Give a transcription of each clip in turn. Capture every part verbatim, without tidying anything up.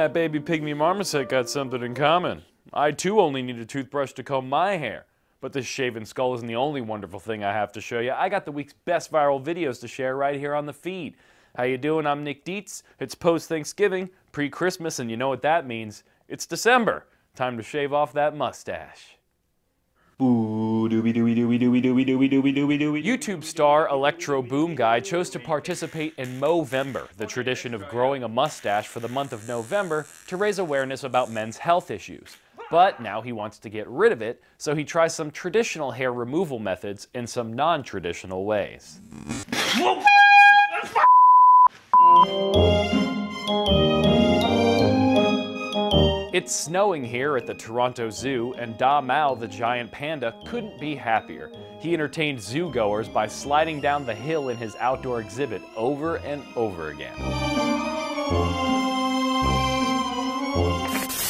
that baby pygmy marmoset got something in common. I too only need a toothbrush to comb my hair. But this shaven skull isn't the only wonderful thing I have to show you. I got the week's best viral videos to share right here on the feed. How you doing? I'm Nick Dietz. It's post-Thanksgiving, pre-Christmas, and you know what that means. It's December. Time to shave off that mustache. YouTube star Electro Boom Guy chose to participate in Movember, the tradition of growing a mustache for the month of November to raise awareness about men's health issues. But now he wants to get rid of it, so he tries some traditional hair removal methods in some non-traditional ways. It's snowing here at the Toronto Zoo, and Da Mao, the giant panda, couldn't be happier. He entertained zoogoers by sliding down the hill in his outdoor exhibit over and over again.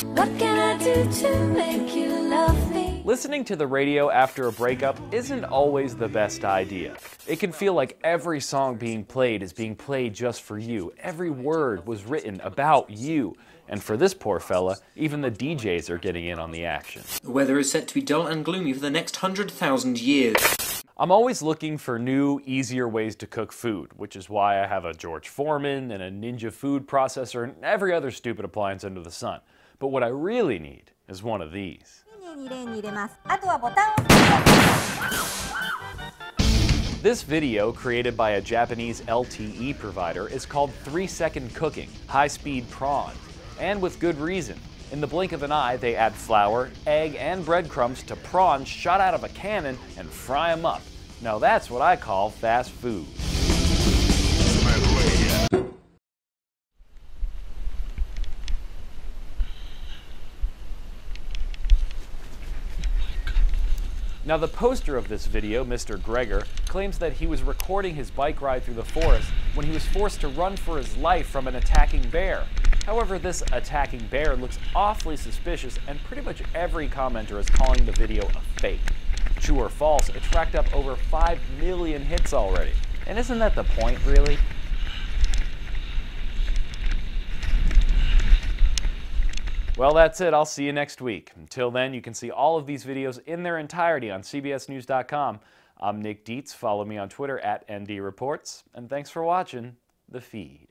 What can I do to make you love me? Listening to the radio after a breakup isn't always the best idea. It can feel like every song being played is being played just for you. Every word was written about you. And for this poor fella, even the D Js are getting in on the action. The weather is set to be dull and gloomy for the next one hundred thousand years. I'm always looking for new, easier ways to cook food, which is why I have a George Foreman and a Ninja food processor and every other stupid appliance under the sun. But what I really need is one of these. This video, created by a Japanese L T E provider, is called three second Cooking, High-Speed Prawn. And with good reason. In the blink of an eye, they add flour, egg, and breadcrumbs to prawns shot out of a cannon and fry them up. Now that's what I call fast food. Now the poster of this video, Mister Gregor, claims that he was recording his bike ride through the forest when he was forced to run for his life from an attacking bear. However, this attacking bear looks awfully suspicious, and pretty much every commenter is calling the video a fake. True or false, it's racked up over five million hits already. And isn't that the point, really? Well, that's it. I'll see you next week. Until then, you can see all of these videos in their entirety on C B S news dot com. I'm Nick Dietz. Follow me on Twitter at N D Reports. And thanks for watching The Feed.